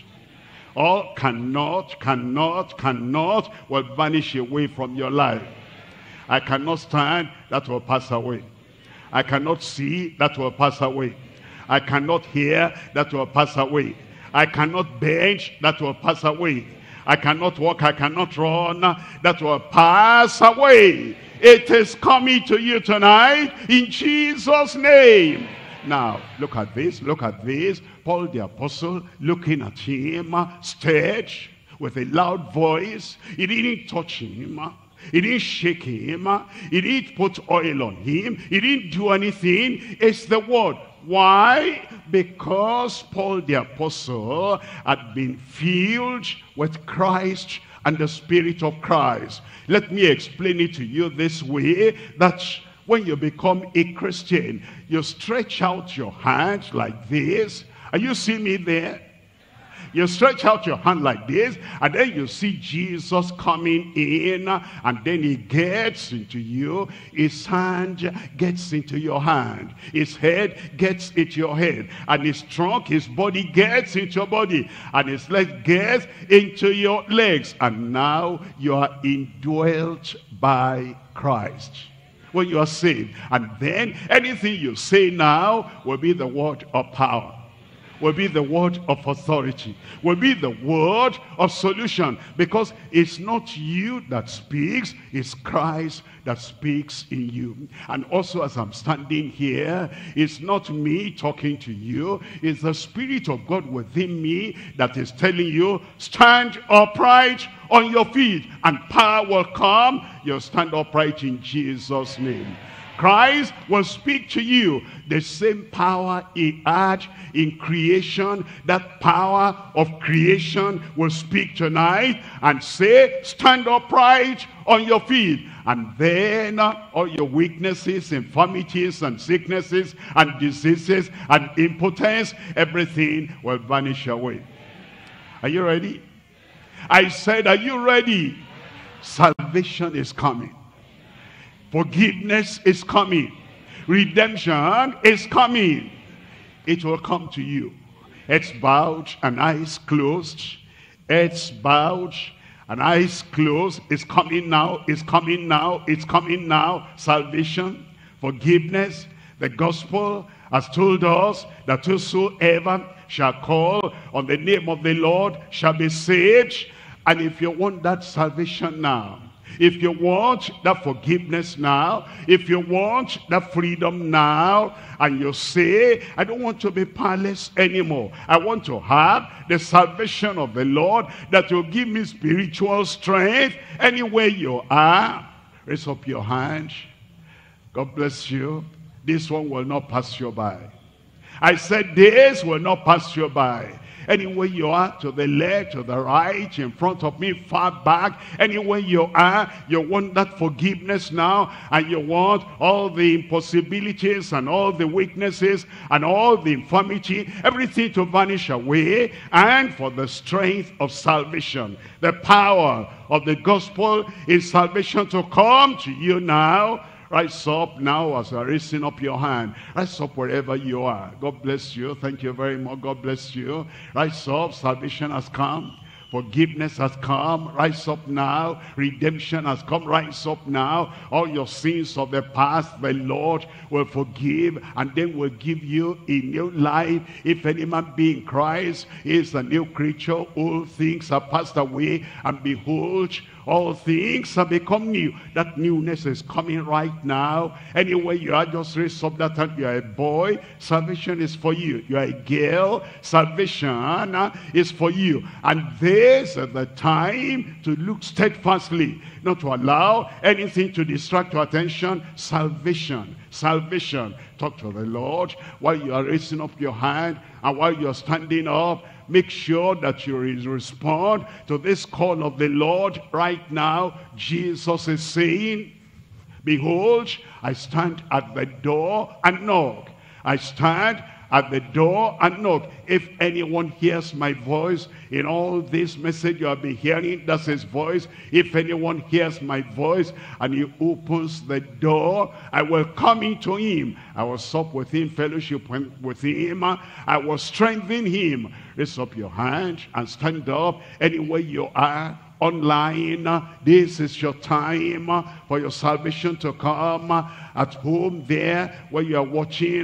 All cannot will vanish away from your life. I cannot stand, that will pass away. I cannot see, that will pass away. I cannot hear, that will pass away. I cannot bend, that will pass away. I cannot walk, I cannot run, that will pass away. It is coming to you tonight in Jesus' name. Now, look at this, look at this. Paul the Apostle, looking at him, stared with a loud voice. He didn't touch him. He didn't shake him. He didn't put oil on him. He didn't do anything. It's the word. Why? Because Paul the Apostle had been filled with Christ and the Spirit of Christ. Let me explain it to you this way, that when you become a Christian, you stretch out your hand like this. Are you seeing me there? You stretch out your hand like this, and then you see Jesus coming in, and then he gets into you. His hand gets into your hand. His head gets into your head. And his trunk, his body gets into your body. And his leg gets into your legs. And now you are indwelt by Christ when you are saved. And then anything you say now will be the word of power, will be the word of authority, will be the word of solution, because it's not you that speaks, it's Christ that speaks in you. And also, as I'm standing here, it's not me talking to you, it's the Spirit of God within me that is telling you, stand upright on your feet, and power will come. You'll stand upright in Jesus' name. Christ will speak to you. The same power he had in creation, that power of creation will speak tonight and say, stand upright on your feet. And then all your weaknesses, infirmities and sicknesses and diseases and impotence, everything will vanish away. Are you ready? I said, are you ready? Salvation is coming. Forgiveness is coming. Redemption is coming. It will come to you. Heads bowed and eyes closed. Heads bowed and eyes closed. It's coming now. It's coming now. It's coming now. Salvation, forgiveness. The gospel has told us that whosoever shall call on the name of the Lord shall be saved. And if you want that salvation now, if you want that forgiveness now, if you want that freedom now, and you say, I don't want to be powerless anymore, I want to have the salvation of the Lord that will give me spiritual strength, anywhere you are, raise up your hand. God bless you. This one will not pass you by. I said this will not pass you by. Anywhere you are, to the left, to the right, in front of me, far back, anywhere you are, you want that forgiveness now, and you want all the impossibilities and all the weaknesses and all the infirmity, everything to vanish away, and for the strength of salvation, the power of the gospel is salvation to come to you now. Rise up now as you're raising up your hand. Rise up wherever you are. God bless you. Thank you very much. God bless you. Rise up. Salvation has come. Forgiveness has come. Rise up now. Redemption has come. Rise up now. All your sins of the past, the Lord will forgive, and then will give you a new life. If any man be in Christ, he is a new creature. All things are passed away, and behold, all things have become new. That newness is coming right now. Anyway, you are, just raise up that hand. You are a boy, salvation is for you. You are a girl, salvation is for you. And this is the time to look steadfastly, not to allow anything to distract your attention. Salvation, salvation. Talk to the Lord while you are raising up your hand, and while you are standing up. Make sure that you respond to this call of the Lord right now. Jesus is saying, behold, I stand at the door and knock. I stand at the door and knock. If anyone hears my voice in all this message you have been hearing, that's his voice. If anyone hears my voice and he opens the door, I will come into him. I will sup with him, fellowship with him. I will strengthen him. Raise up your hand and stand up anywhere you are. Online, this is your time for your salvation to come. At home, there where you are watching,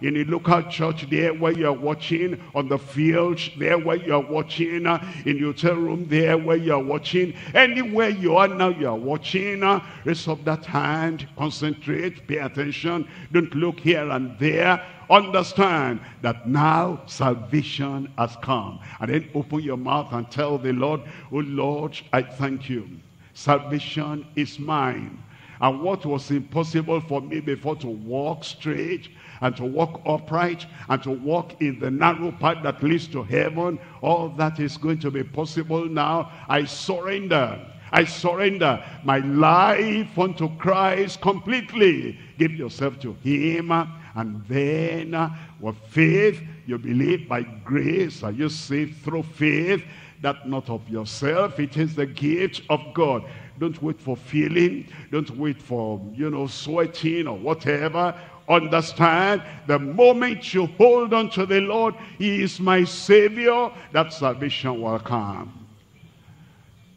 in a local church, there where you are watching, on the field, there where you are watching, in your hotel room, there where you are watching, anywhere you are now, you are watching. Raise up that hand, concentrate, pay attention, don't look here and there. Understand that now salvation has come. And then open your mouth and tell the Lord, oh Lord, I thank you. Salvation is mine. And what was impossible for me before, to walk straight and to walk upright and to walk in the narrow path that leads to heaven, all that is going to be possible now. I surrender. I surrender my life unto Christ completely. Give yourself to him. And then with faith, you believe by grace, are you saved through faith, that not of yourself, it is the gift of God. Don't wait for feeling, don't wait for, you know, sweating or whatever. Understand, the moment you hold on to the Lord, he is my Savior, that salvation will come.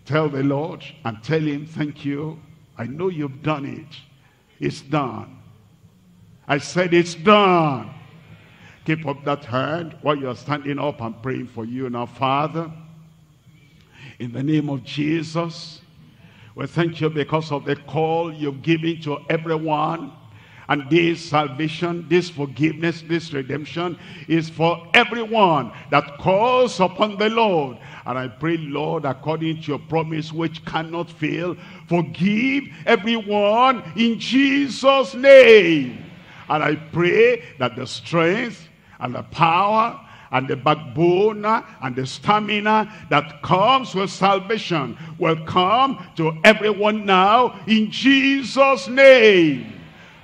Tell the Lord and tell him, thank you, I know you've done it, it's done. I said it's done. Keep up that hand while you are standing up. I'm praying for you now. Father, in the name of Jesus, we thank you because of the call you've given to everyone. And this salvation, this forgiveness, this redemption is for everyone that calls upon the Lord. And I pray, Lord, according to your promise which cannot fail, forgive everyone in Jesus' name. And I pray that the strength and the power and the backbone and the stamina that comes with salvation will come to everyone now in Jesus' name.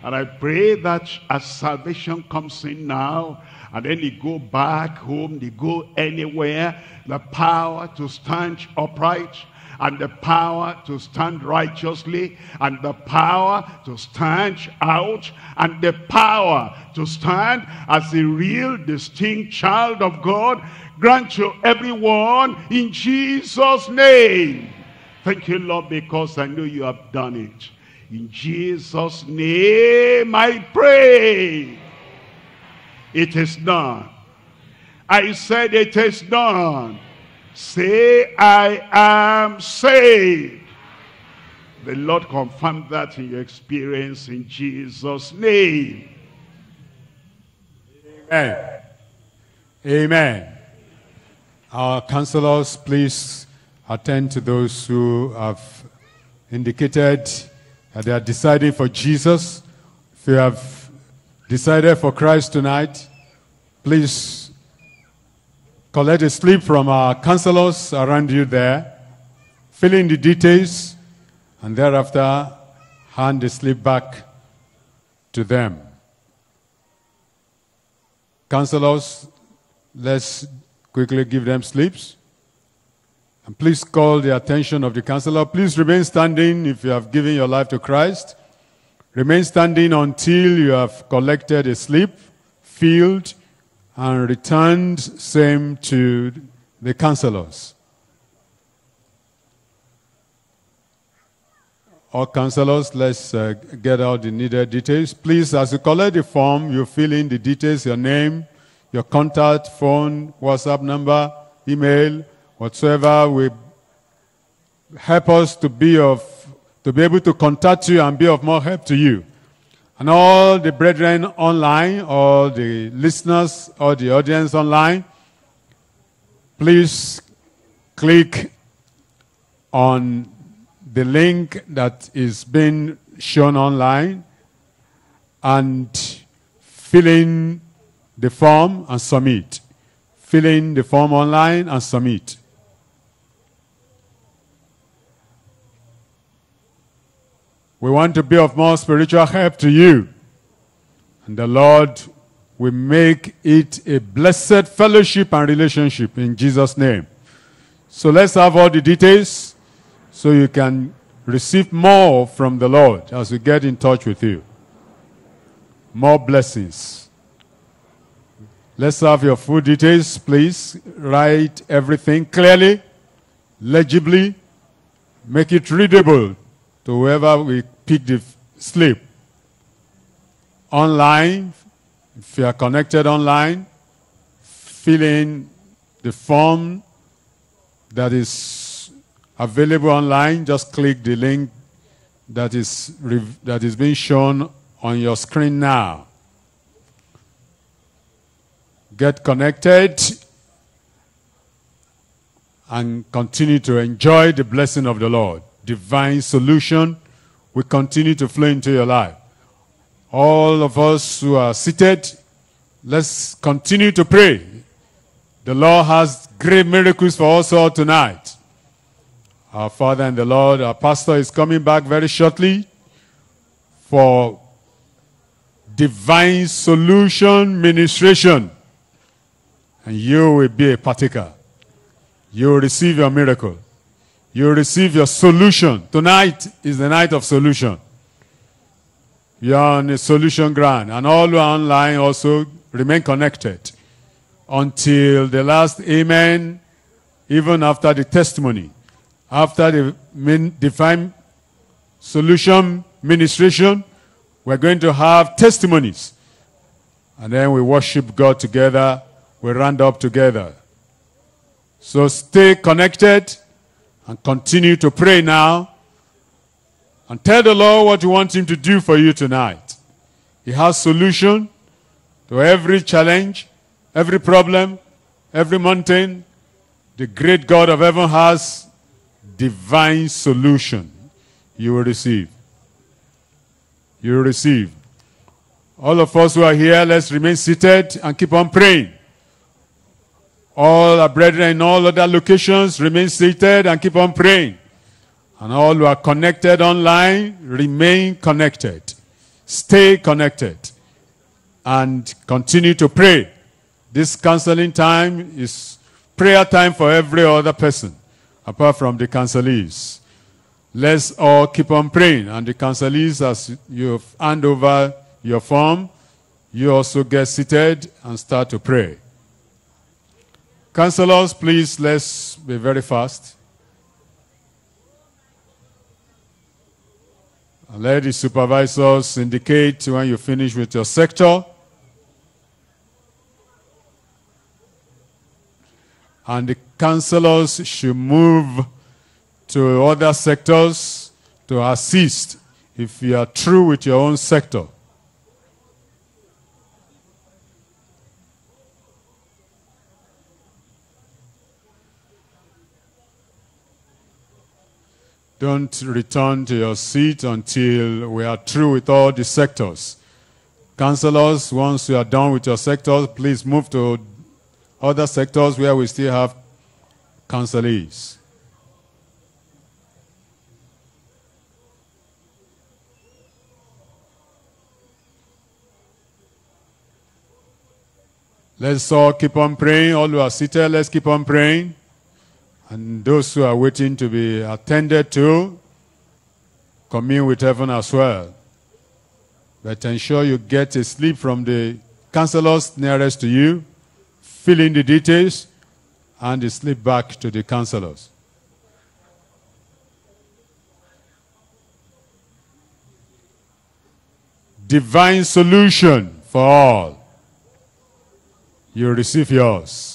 And I pray that as salvation comes in now, and then they go back home, they go anywhere, the power to stand upright, and the power to stand righteously, and the power to stand out, and the power to stand as a real distinct child of God, grant to everyone in Jesus' name. Thank you, Lord, because I know you have done it. In Jesus' name I pray. It is done. I said it is done. Say, I am saved. The Lord confirmed that in your experience in Jesus' name. Amen. Amen. Our counselors, please attend to those who have indicated that they are deciding for Jesus. If you have decided for Christ tonight, please collect a slip from our counselors around you there. Fill in the details and thereafter hand the slip back to them. Counselors, let's quickly give them slips. And please call the attention of the counselor. Please remain standing if you have given your life to Christ. Remain standing until you have collected a slip, filled, and returned same to the counselors. All counselors, let's get out the needed details. Please, as you collect the form, you fill in the details, your name, your contact, phone, WhatsApp number, email, whatsoever will help us to be able to contact you and be of more help to you. And all the brethren online, all the listeners, all the audience online, please click on the link that is being shown online and fill in the form and submit. fill in the form online and submit. We want to be of more spiritual help to you, and the Lord will make it a blessed fellowship and relationship in Jesus' name. So let's have all the details so you can receive more from the Lord as we get in touch with you. More blessings. Let's have your full details, please. Write everything clearly, legibly. Make it readable to whoever will pick the slip. Online, if you are connected online, fill in the form that is available online. Just click the link that is being shown on your screen now. Get connected and continue to enjoy the blessing of the Lord. Divine solution will continue to flow into your life. All of us who are seated, let's continue to pray. The Lord has great miracles for us all tonight. Our Father and the Lord, our pastor is coming back very shortly for divine solution ministration. And you will be a partaker. You will receive your miracle. You will receive your solution. Tonight is the night of solution. You are on a solution ground. And all who are online also remain connected until the last amen, even after the testimony, after the divine solution ministration. We're going to have testimonies. And then we worship God together. We round up together. So stay connected and continue to pray now. And tell the Lord what you want him to do for you tonight. He has solution to every challenge, every problem, every mountain. The great God of heaven has divine solution. You will receive. You will receive. All of us who are here, let's remain seated and keep on praying. All our brethren in all other locations, remain seated and keep on praying. And all who are connected online, remain connected. Stay connected. And continue to pray. This counseling time is prayer time for every other person, apart from the counselees. Let's all keep on praying. And the counselees, as you hand over your form, you also get seated and start to pray. Counselors, please, let's be very fast. And let the supervisors indicate when you finish with your sector. And the counselors should move to other sectors to assist if you are true with your own sector. Don't return to your seat until we are through with all the sectors. Counselors, once you are done with your sectors, please move to other sectors where we still have counselees. Let's all keep on praying. All who are seated, let's keep on praying. And those who are waiting to be attended to, commune with heaven as well. But ensure you get a slip from the counselors nearest to you. Fill in the details and the slip back to the counselors. Divine solution for all. You receive yours.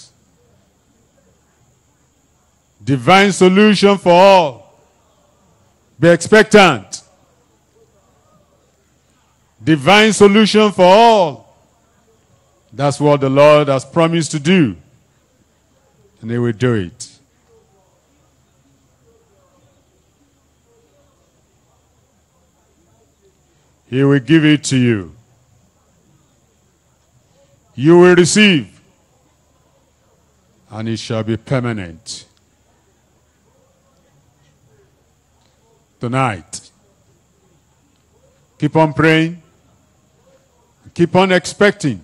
Divine solution for all. Be expectant. Divine solution for all. That's what the Lord has promised to do. And he will do it. He will give it to you. You will receive. and it shall be permanent. Tonight, keep on praying, keep on expecting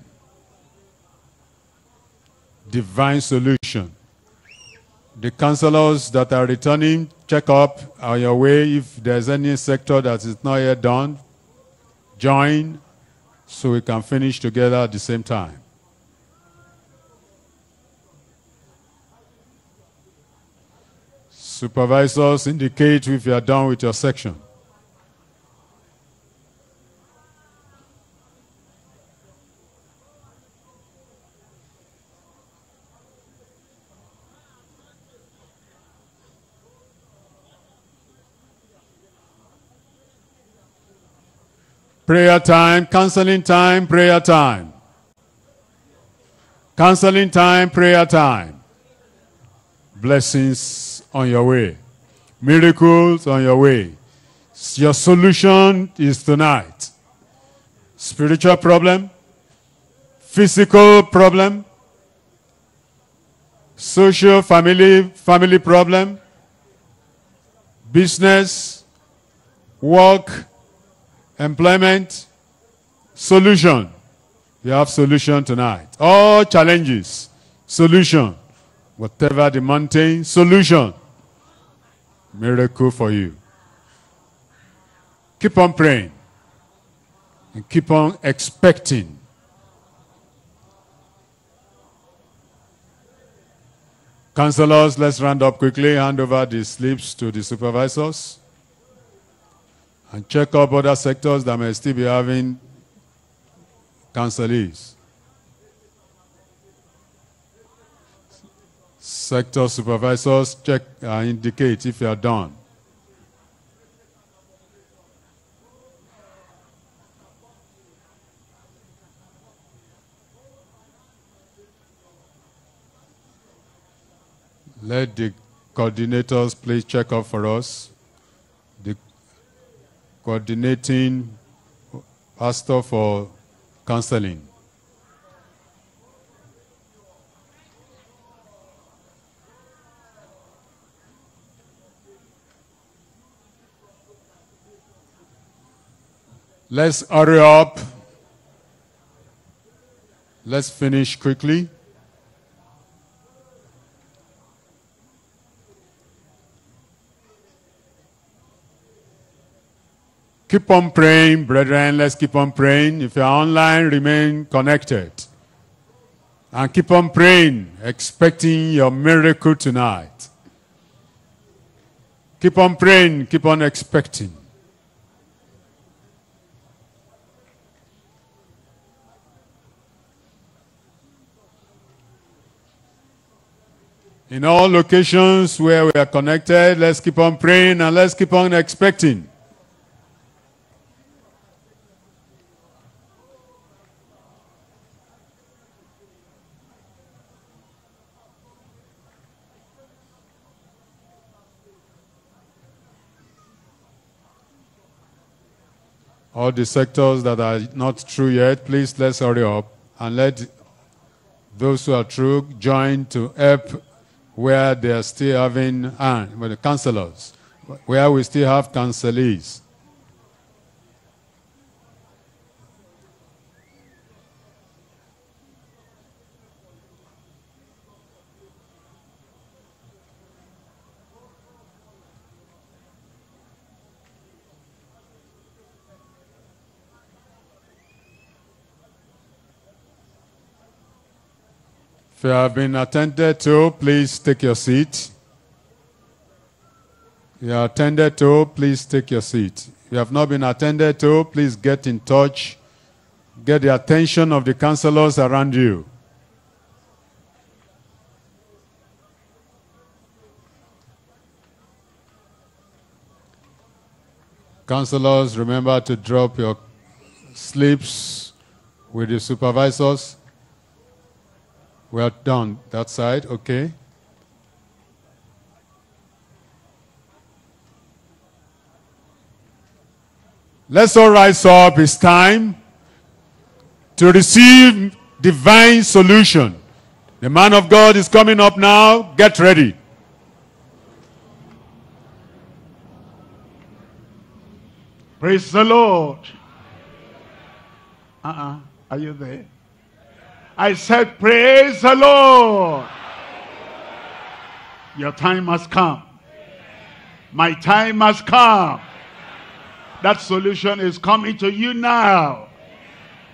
divine solution. The counselors that are returning, check up on your way. If there's any sector that is not yet done, join so we can finish together at the same time. Supervisors, indicate if you are done with your section. Prayer time, counseling time, prayer time. Counseling time, prayer time. Blessings on your way. Miracles on your way. Your solution is tonight. Spiritual problem, physical problem, social family problem, business, work, employment, solution. You have solution tonight. All challenges, solution. Whatever the mountain, solution. Miracle for you. Keep on praying and keep on expecting. Counselors, let's round up quickly. Hand over the slips to the supervisors. And check up other sectors that may still be having counselees. Sector supervisors, check and indicate if you are done. Let the coordinators please check up for us. Coordinating pastor for counseling. Let's hurry up. Let's finish quickly. Keep on praying, brethren. Let's keep on praying. If you're online, remain connected. And keep on praying, expecting your miracle tonight. Keep on praying, keep on expecting. In all locations where we are connected, let's keep on praying and let's keep on expecting. All the sectors that are not through yet, please let's hurry up and let those who are through join to help where they are still having the counselors, where we still have counselees. If you have been attended to, please take your seat. You are attended to, please take your seat. If you have not been attended to, please get in touch. Get the attention of the counselors around you. Counselors, remember to drop your slips with the supervisors. We are done that side, okay? Let's all rise up. It's time to receive divine solution. The man of God is coming up now. Get ready. Praise the Lord. Are you there? I said, praise the Lord. Your time has come. My time has come. That solution is coming to you now.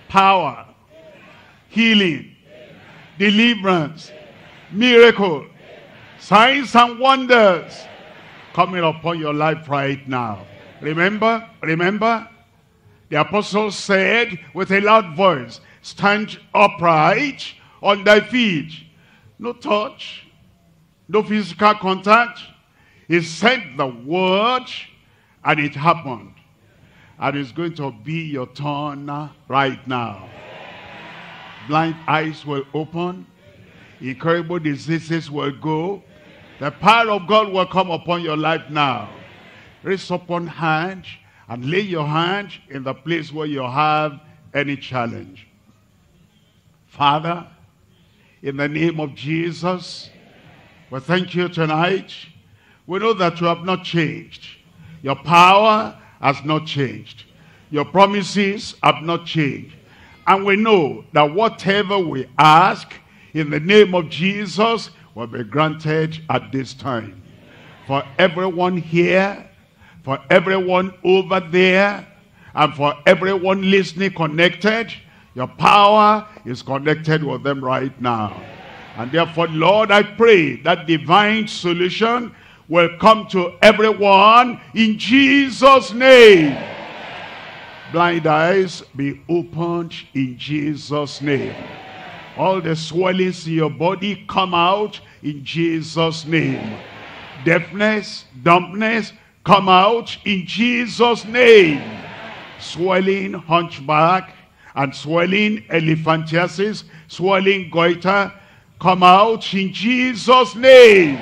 Power, healing, deliverance, miracle, signs and wonders coming upon your life right now. Remember, the apostles said with a loud voice, stand upright on thy feet. No touch, no physical contact. He sent the word and it happened. And it's going to be your turn right now. Blind eyes will open. Incurable diseases will go. The power of God will come upon your life now. Raise up one hand and lay your hand in the place where you have any challenge. Father, in the name of Jesus, we thank you tonight. We know that you have not changed. Your power has not changed. Your promises have not changed. And we know that whatever we ask in the name of Jesus will be granted at this time. For everyone here, for everyone over there, and for everyone listening connected, your power is connected with them right now. And therefore, Lord, I pray that divine solution will come to everyone in Jesus' name. Blind eyes be opened in Jesus' name. All the swellings in your body come out in Jesus' name. Deafness, dumbness come out in Jesus' name. Swelling hunchback and swelling elephantiasis, swelling goiter come out in Jesus' name.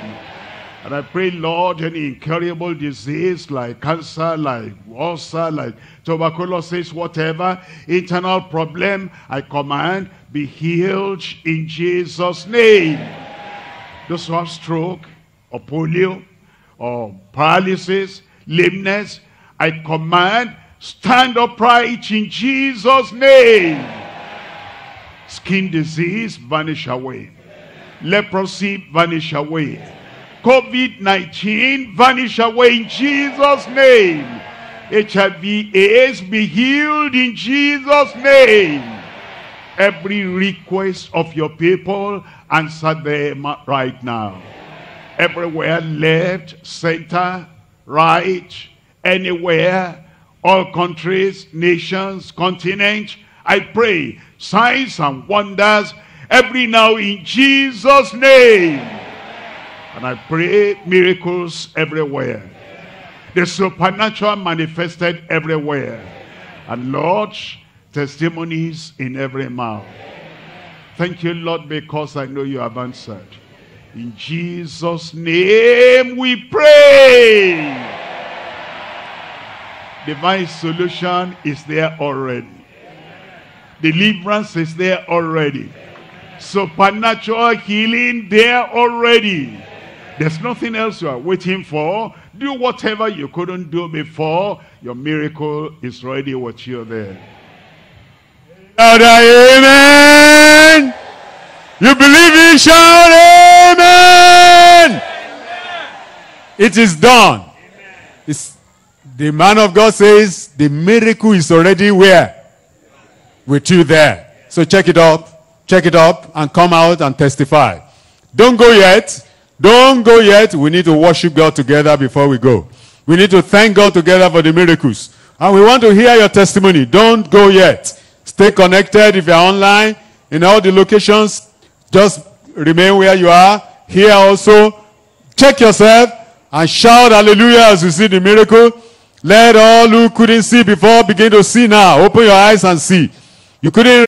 And I pray, Lord, any incurable disease like cancer, like ulcer, like tuberculosis, whatever, internal problem, I command, be healed in Jesus' name. Those who have stroke, or polio, or paralysis, lameness, I command, stand upright in Jesus' name. Skin disease, vanish away. Leprosy, vanish away. COVID-19 vanish away in Jesus' name. HIV/AIDS be healed in Jesus' name. Every request of your people, answer them right now. Everywhere, left, center, right, anywhere, all countries, nations, continents, I pray signs and wonders every now in Jesus' name. And I pray miracles everywhere. The supernatural manifested everywhere. And Lord, testimonies in every mouth. Thank you, Lord, because I know you have answered. In Jesus' name we pray. Divine solution is there already. Deliverance is there already. Supernatural healing there already. There's nothing else you are waiting for. Do whatever you couldn't do before. Your miracle is ready with you there. Amen. You believe it, shout amen. It is done. It's, the man of God says the miracle is already where? With you there. So check it up. Check it up and come out and testify. Don't go yet. Don't go yet. We need to worship God together before we go. We need to thank God together for the miracles. And we want to hear your testimony. Don't go yet. Stay connected if you're online. In all the locations, just remain where you are. Here also, check yourself and shout hallelujah as you see the miracle. Let all who couldn't see before begin to see now. Open your eyes and see. You couldn't